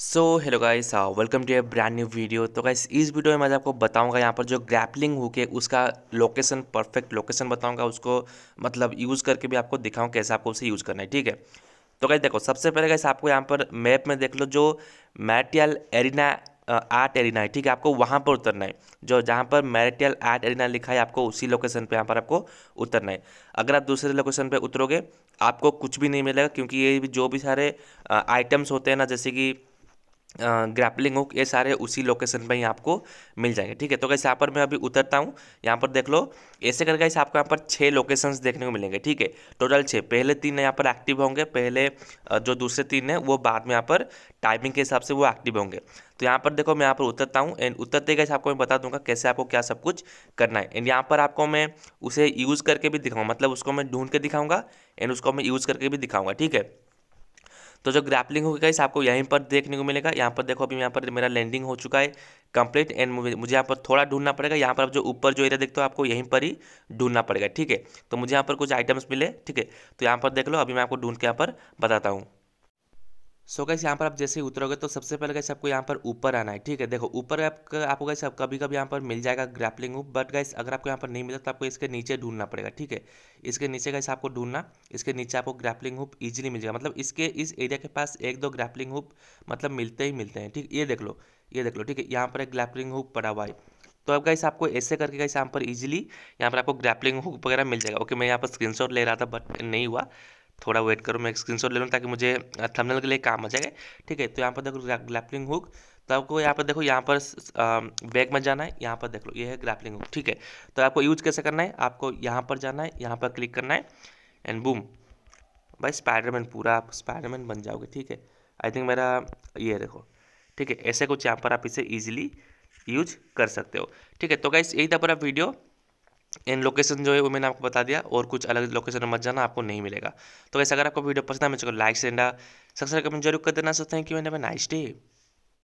So hello guys, welcome to a brand new video. तो guys इस video में मैं आपको बताऊंगा यहाँ पर जो ग्रैपलिंग हुक है उसका लोकेशन, परफेक्ट लोकेशन बताऊंगा, उसको मतलब यूज़ करके भी आपको दिखाऊँ कैसे आपको उसे यूज़ करना है। ठीक है, तो गाइस देखो, सबसे पहले गाइस आपको यहाँ पर मैप में देख लो जो मैरिटल एरिना आर्ट एरिना है। ठीक है, आपको वहाँ पर उतरना है, जो जहाँ पर मैरिटल आर्ट एरिना लिखा है आपको उसी लोकेशन पे यहाँ पर आपको उतरना है। अगर आप दूसरे लोकेशन पे उतरोगे आपको कुछ भी नहीं मिलेगा, क्योंकि ये जो भी सारे आइटम्स होते हैं ना, जैसे कि ग्रैपलिंग हुक, ये सारे उसी लोकेशन पे ही आपको मिल जाएंगे। ठीक है, तो गाइस यहाँ पर मैं अभी उतरता हूँ, यहाँ पर देख लो ऐसे करके गाइस आपको यहाँ पर 6 लोकेशंस देखने को मिलेंगे। ठीक है, टोटल 6, पहले 3 यहाँ पर एक्टिव होंगे, पहले जो दूसरे 3 हैं वो बाद में यहाँ पर टाइमिंग के हिसाब से वो एक्टिव होंगे। तो यहाँ पर देखो मैं यहाँ पर उतरता हूँ एंड उतरते गाइस आपको मैं बता दूंगा कैसे आपको क्या सब कुछ करना है। एंड यहाँ पर आपको मैं उसे यूज़ करके भी दिखाऊँगा, मतलब उसको मैं ढूंढ के दिखाऊँगा एंड उसको मैं यूज़ करके भी दिखाऊँगा। ठीक है, तो जो ग्रैपलिंग होगी गाइस आपको यहीं पर देखने को मिलेगा। यहाँ पर देखो अभी यहाँ पर मेरा लैंडिंग हो चुका है कंप्लीट एंड मुझे यहाँ पर थोड़ा ढूंढना पड़ेगा। यहाँ पर आप जो ऊपर जो एरिया देखते हो आपको यहीं पर ही ढूंढना पड़ेगा। ठीक है, तो मुझे यहाँ पर कुछ आइटम्स मिले। ठीक है, तो यहाँ पर देख लो, अभी मैं आपको ढूंढ के यहाँ पर बताता हूँ। सो गाइस यहाँ पर आप जैसे ही उतरोगे तो सबसे पहले गाइस आपको यहाँ पर ऊपर आना है। ठीक है, देखो ऊपर आपको गाइस कभी कभी यहाँ पर मिल जाएगा ग्रैपलिंग हुक, बट गाइस अगर आपको यहाँ पर नहीं मिला तो आपको इसके नीचे ढूंढना पड़ेगा। ठीक है, इसके नीचे गाइस आपको ढूंढना, इसके नीचे आपको ग्रैपलिंग हुक ईजिली मिल जाएगा, मतलब इसके इस एरिया के पास 1-2 ग्रैपलिंग हुक मतलब मिलते ही मिलते हैं। ठीक, ये देख लो, ये देख लो। ठीक है, यहाँ पर एक ग्रैपलिंग हुक पड़ा हुआ है, तो अब गाइस आपको ऐसे करके गाइस यहाँ पर ईजिली यहाँ पर आपको ग्रैपलिंग हुक वगैरह मिल जाएगा। ओके, मैं यहाँ पर स्क्रीनशॉट ले रहा था बट नहीं हुआ, थोड़ा वेट करो, मैं स्क्रीनशॉट ले लूँ ताकि मुझे थंबनेल के लिए काम आ जाए। ठीक है, तो यहाँ पर देखो ग्रैपलिंग हुक, तो आपको यहाँ पर देखो यहाँ पर बैग में जाना है, यहाँ पर देख लो ये है ग्रैपलिंग हुक। ठीक है, तो आपको यूज कैसे करना है, आपको यहाँ पर जाना है, यहाँ पर क्लिक करना है एंड बूम, भाई स्पाइडरमैन, पूरा आप स्पाइडरमैन बन जाओगे। ठीक है, आई थिंक मेरा ये देखो। ठीक है, ऐसे कुछ यहाँ पर आप इसे ईजिली यूज कर सकते हो। ठीक है, तो गाइस यही था पूरा वीडियो एंड लोकेशन जो है वो मैंने आपको बता दिया, और कुछ अलग लोकेशन मत जाना, आपको नहीं मिलेगा। तो वैसे अगर आपको वीडियो पसंद है मुझे लाइक से सब्सक्राइब कमेंट जरूर कर देना। So thank you and have a nice day.